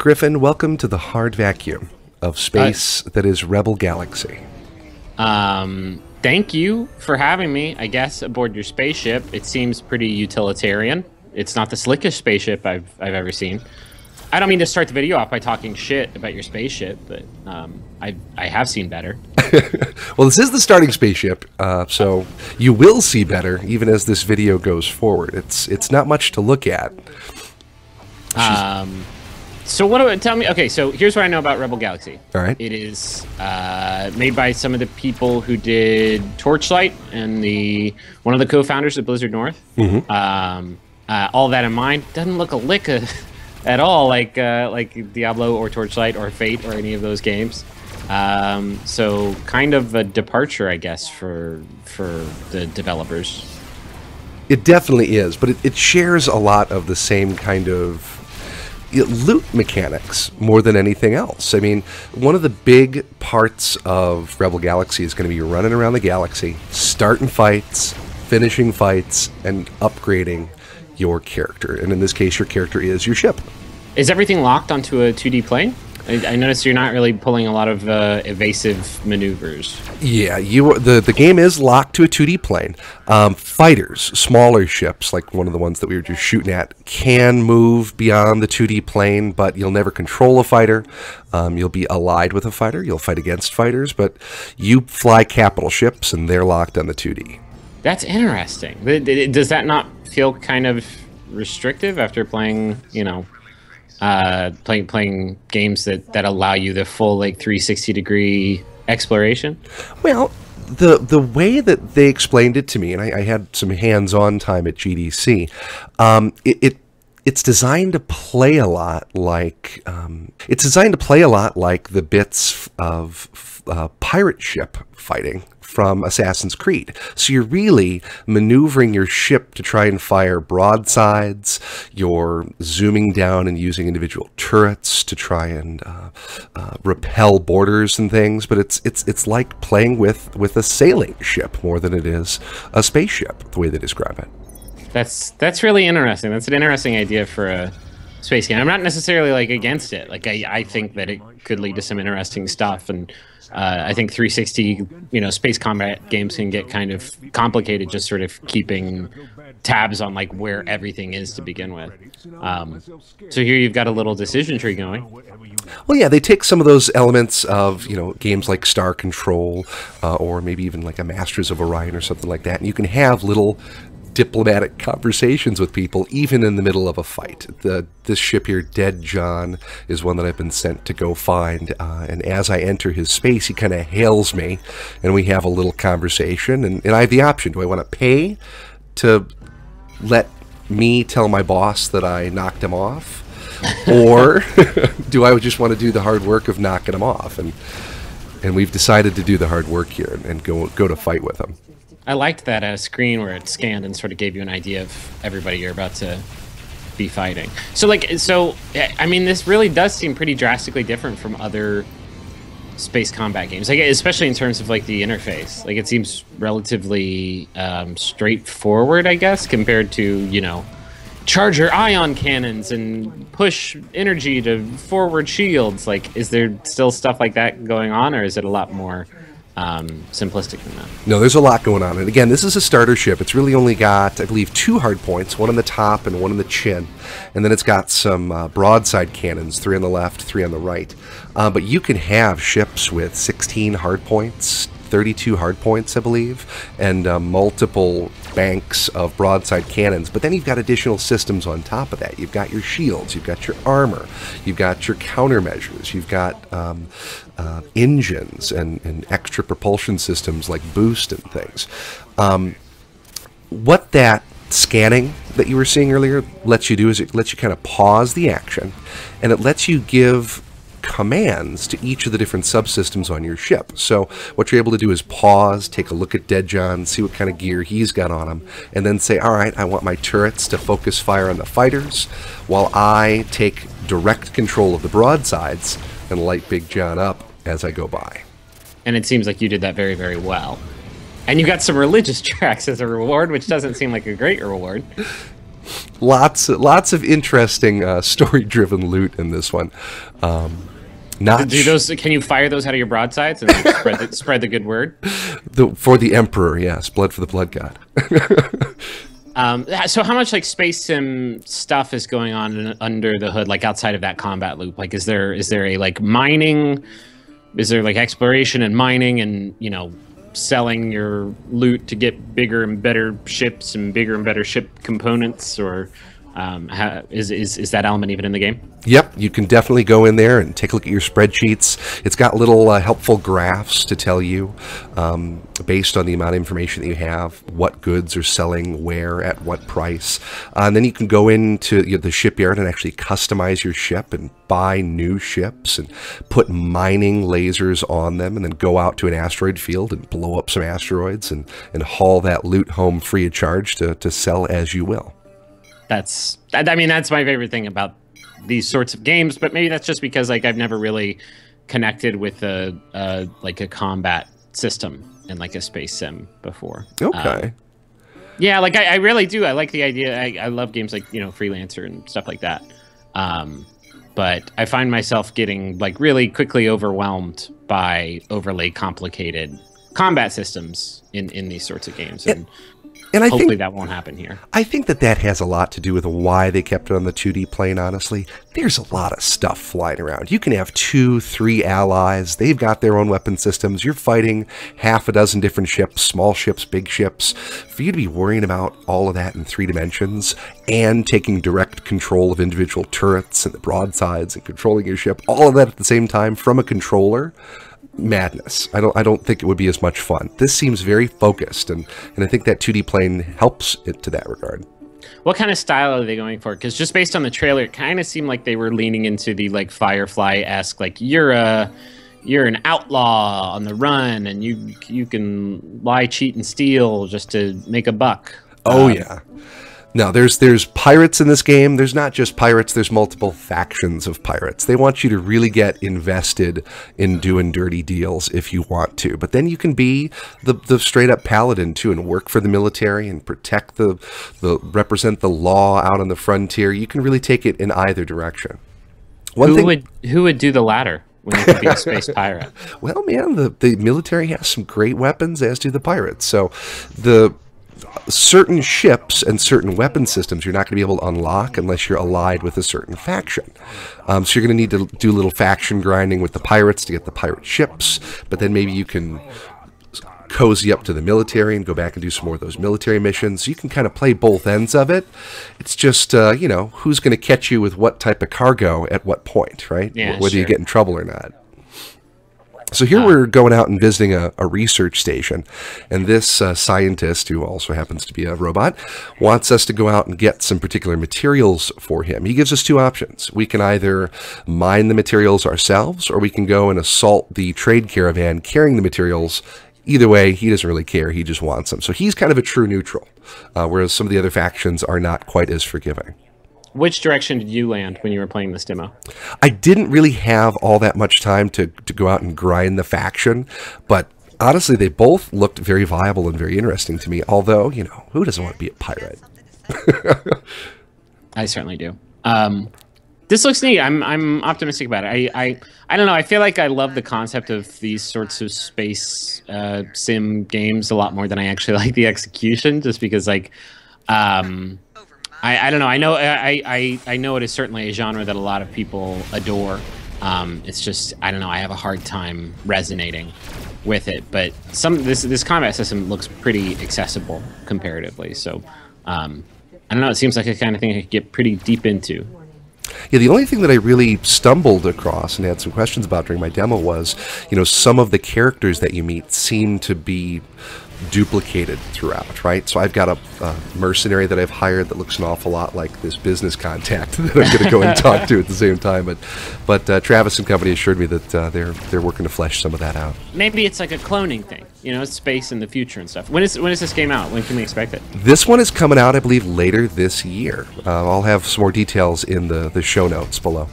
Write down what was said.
Griffin, welcome to the hard vacuum of space that is Rebel Galaxy. Thank you for having me, I guess, aboard your spaceship. It seems pretty utilitarian. It's not the slickest spaceship I've ever seen. I don't mean to start the video off by talking shit about your spaceship, but I have seen better. Well, this is the starting spaceship, so you will see better even as this video goes forward. It's not much to look at. So what about, tell me, okay, so here's what I know about Rebel Galaxy. All right. It is made by some of the people who did Torchlight and one of the co-founders of Blizzard North. Mm-hmm. All that in mind, doesn't look a lick at all like Diablo or Torchlight or Fate or any of those games. So kind of a departure, I guess, for the developers. It definitely is, but it shares a lot of the same kind of loot mechanics more than anything else. I mean, one of the big parts of Rebel Galaxy is going to be running around the galaxy, starting fights, finishing fights, and upgrading your character. And in this case, your character is your ship. Is everything locked onto a 2D plane? I noticed you're not really pulling a lot of evasive maneuvers. Yeah, the game is locked to a 2D plane. Fighters, smaller ships, like one of the ones that we were just shooting at, can move beyond the 2D plane, but you'll never control a fighter. You'll be allied with a fighter. You'll fight against fighters, but you fly capital ships, and they're locked on the 2D. That's interesting. Does that not feel kind of restrictive after playing, you know, playing games that allow you the full, like, 360-degree exploration? Well, the way that they explained it to me, and I had some hands-on time at GDC, it's designed to play a lot like the bits of pirate ship fighting from Assassin's Creed. So you're really maneuvering your ship to try and fire broadsides. You're zooming down and using individual turrets to try and repel borders and things. But it's like playing with a sailing ship more than it is a spaceship, the way they describe it. That's really interesting. That's an interesting idea for a space game. I'm not necessarily, like, against it. Like, I think that it could lead to some interesting stuff, and I think 360, you know, space combat games can get kind of complicated, just sort of keeping tabs on, like, where everything is to begin with. So here you've got a little decision tree going. Well, yeah, they take some of those elements of, you know, games like Star Control, or maybe even like a Masters of Orion or something like that, and you can have little diplomatic conversations with people even in the middle of a fight. This ship here, Dead John, is one that I've been sent to go find, and as I enter his space, he kind of hails me, and we have a little conversation, and I have the option. Do I want to pay to let me tell my boss that I knocked him off, or do I just want to do the hard work of knocking him off? And we've decided to do the hard work here and go to fight with him. I liked that at a screen where it scanned and sort of gave you an idea of everybody you're about to be fighting. So, like, I mean, this really does seem pretty drastically different from other space combat games, like, especially in terms of, like, the interface. Like, it seems relatively straightforward, I guess, compared to, you know, charge your ion cannons and push energy to forward shields. Like, is there still stuff like that going on, or is it a lot more simplistic than that? No, there's a lot going on. And again, this is a starter ship. It's really only got, I believe, 2 hard points, one on the top and one on the chin. And then it's got some broadside cannons, 3 on the left, 3 on the right. But you can have ships with 16 hard points, 32 hard points, I believe, and multiple banks of broadside cannons. But then you've got additional systems on top of that. You've got your shields, you've got your armor, you've got your countermeasures, you've got engines and extra propulsion systems like boost and things. What that scanning that you were seeing earlier lets you do is it lets you kind of pause the action, and it lets you give commands to each of the different subsystems on your ship. So what you're able to do is pause, take a look at Dead John, see what kind of gear he's got on him, and then say, all right, I want my turrets to focus fire on the fighters while I take direct control of the broadsides and light Big John up as I go by. And it seems like you did that very, very well. And you got some religious tracks as a reward, which doesn't seem like a great reward. Lots of interesting story-driven loot in this one. Can you fire those out of your broadsides and spread the good word? For the Emperor, yes. Blood for the Blood God. So how much like space sim stuff is going on under the hood, like outside of that combat loop? Like, is there a like mining? Is there like exploration and mining and, you know, selling your loot to get bigger and better ships and bigger and better ship components, or is that element even in the game? Yep, you can definitely go in there and take a look at your spreadsheets. It's got little helpful graphs to tell you, based on the amount of information that you have, what goods are selling where at what price. And then you can go into the shipyard and actually customize your ship and buy new ships and put mining lasers on them, and then go out to an asteroid field and blow up some asteroids and haul that loot home free of charge to sell as you will. I mean, that's my favorite thing about these sorts of games, but maybe that's just because like I've never really connected with a combat system in like a space sim before. Okay. Yeah, like I really do. I like the idea. I love games like, you know, Freelancer and stuff like that. But I find myself getting like really quickly overwhelmed by overly complicated combat systems in these sorts of games. And hopefully that won't happen here. I think that has a lot to do with why they kept it on the 2D plane, honestly. There's a lot of stuff flying around. You can have 2, 3 allies. They've got their own weapon systems. You're fighting half a dozen different ships, small ships, big ships. For you to be worrying about all of that in 3 dimensions and taking direct control of individual turrets and the broadsides and controlling your ship, all of that at the same time from a controller, madness. I don't think it would be as much fun. This seems very focused, and I think that 2D plane helps it to that regard. What kind of style are they going for? Because just based on the trailer, it kind of seemed like they were leaning into the like Firefly-esque, like you're an outlaw on the run, and you can lie, cheat, and steal just to make a buck. Oh yeah. No, there's pirates in this game. There's not just pirates, there's multiple factions of pirates. They want you to really get invested in doing dirty deals if you want to. But then you can be the straight up paladin too, and work for the military and protect represent the law out on the frontier. You can really take it in either direction. Who would do the latter when you could be a space pirate? Well, man, the military has some great weapons, as do the pirates. So certain ships and certain weapon systems you're not going to be able to unlock unless you're allied with a certain faction. So you're going to need to do a little faction grinding with the pirates to get the pirate ships, but then maybe you can cozy up to the military and go back and do some more of those military missions. You can kind of play both ends of it. It's just, you know, who's going to catch you with what type of cargo at what point, right? Yeah, whether you get in trouble or not. So here we're going out and visiting a research station, and this scientist, who also happens to be a robot, wants us to go out and get some particular materials for him. He gives us 2 options. We can either mine the materials ourselves, or we can go and assault the trade caravan carrying the materials. Either way, he doesn't really care. He just wants them. So he's kind of a true neutral, whereas some of the other factions are not quite as forgiving. Which direction did you land when you were playing this demo? I didn't really have all that much time to go out and grind the faction, but honestly, they both looked very viable and very interesting to me, although, you know, who doesn't want to be a pirate? I certainly do. This looks neat. I'm optimistic about it. I don't know. I feel like I love the concept of these sorts of space sim games a lot more than I actually like the execution, just because, like... I don't know. I know it is certainly a genre that a lot of people adore. It's just, I don't know. I have a hard time resonating with it. But this combat system looks pretty accessible comparatively. So I don't know. It seems like a kind of thing I could get pretty deep into. Yeah, the only thing that I really stumbled across and had some questions about during my demo was, you know, some of the characters that you meet seem to be duplicated throughout, right? So I've got a mercenary that I've hired that looks an awful lot like this business contact that I'm going to go and talk to at the same time. But Travis and company assured me that they're working to flesh some of that out. Maybe it's like a cloning thing, you know, space in the future and stuff. When is this game out? When can we expect it? This one is coming out, I believe, later this year. I'll have some more details in the show notes below.